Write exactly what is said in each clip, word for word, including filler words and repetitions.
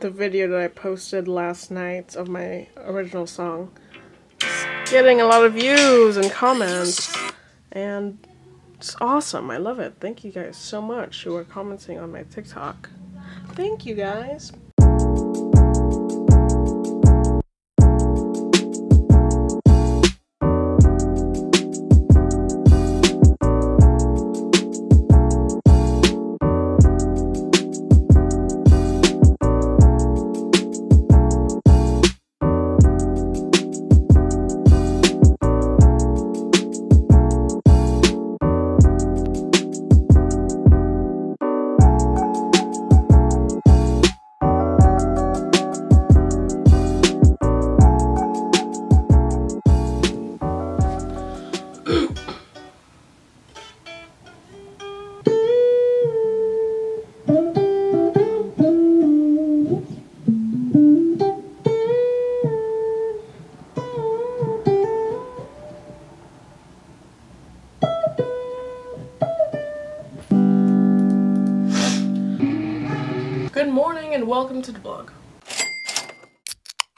the video that I posted last night of my original song. It's getting a lot of views and comments, and it's awesome. I love it. Thank you guys so much who are commenting on my TikTok. Thank you guys. Good morning and welcome to the vlog.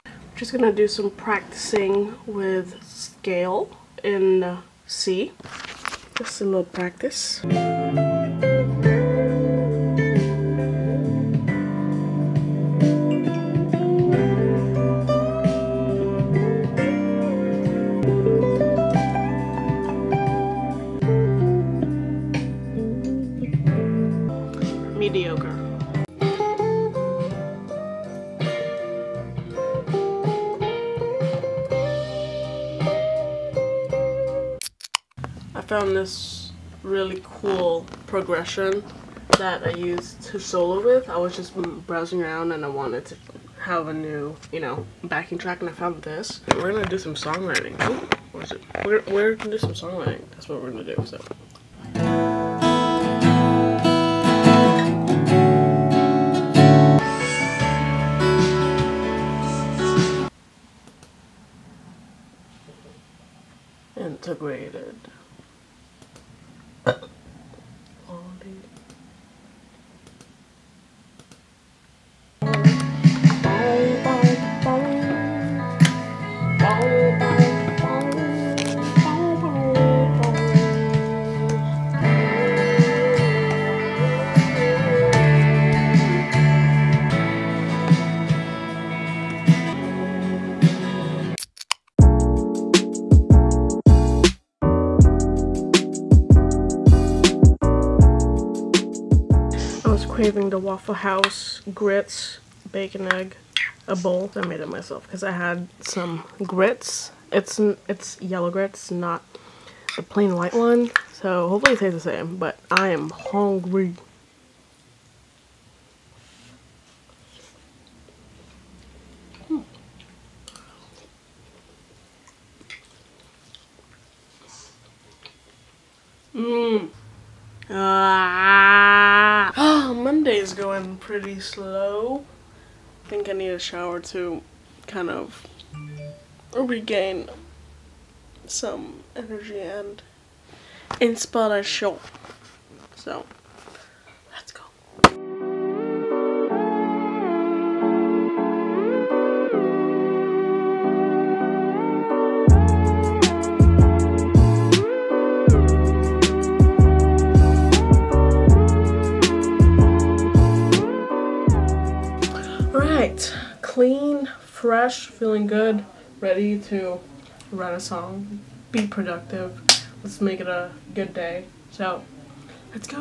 I'm just gonna do some practicing with scale in uh, C. Just a little practice. Mediocre. I found this really cool progression that I used to solo with. I was just browsing around and I wanted to have a new, you know, backing track, and I found this. We're gonna do some songwriting. Ooh, what is it? We're, we're gonna do some songwriting. That's what we're gonna do, so. Integrated. Craving the Waffle House grits, bacon, egg, a bowl. I made it myself because I had some grits. It's it's yellow grits, not the plain white one. So hopefully it tastes the same. But I am hungry. Hmm. Mmm. Ah. Oh, Monday's going pretty slow. I think I need a shower to kind of regain some energy and inspiration. So, let's go. Clean, fresh, feeling good, ready to write a song, be productive. Let's make it a good day. So, let's go.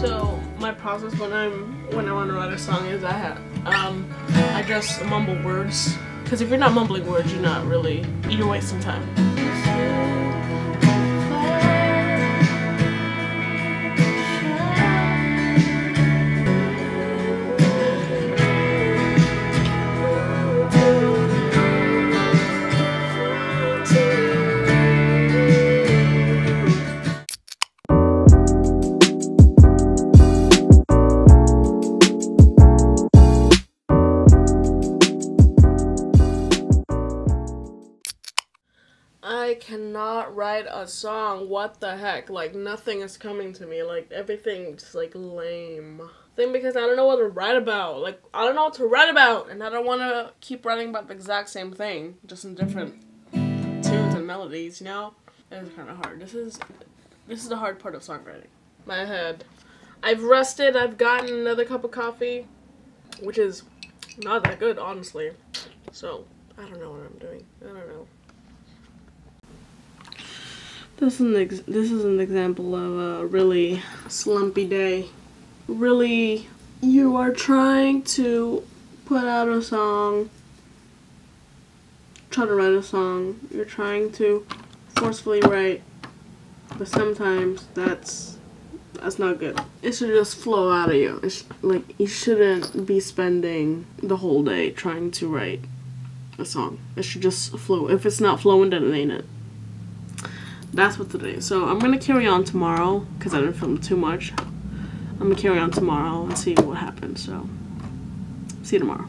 So, my process when I'm when I want to write a song is I have um I just mumble words, because if you're not mumbling words, you're not really you're wasting time. I not write a song? What the heck? Like, nothing is coming to me. Like, everything's just, like, lame. Thing because I don't know what to write about. Like, I don't know what to write about, and I don't want to keep writing about the exact same thing, just in different tunes and melodies, you know? It's kind of hard. This is, this is the hard part of songwriting. My head. I've rested. I've gotten another cup of coffee, which is not that good, honestly. So, I don't know what I'm doing. I don't know. This is an ex this is an example of a really slumpy day. Really, you are trying to put out a song, try to write a song, you're trying to forcefully write, but sometimes that's that's not good. It should just flow out of you. It's like, you shouldn't be spending the whole day trying to write a song. It should just flow. If it's not flowing, then it ain't it. That's what today is. So I'm gonna carry on tomorrow, because I didn't film too much. I'm gonna carry on tomorrow and see what happens, so see you tomorrow.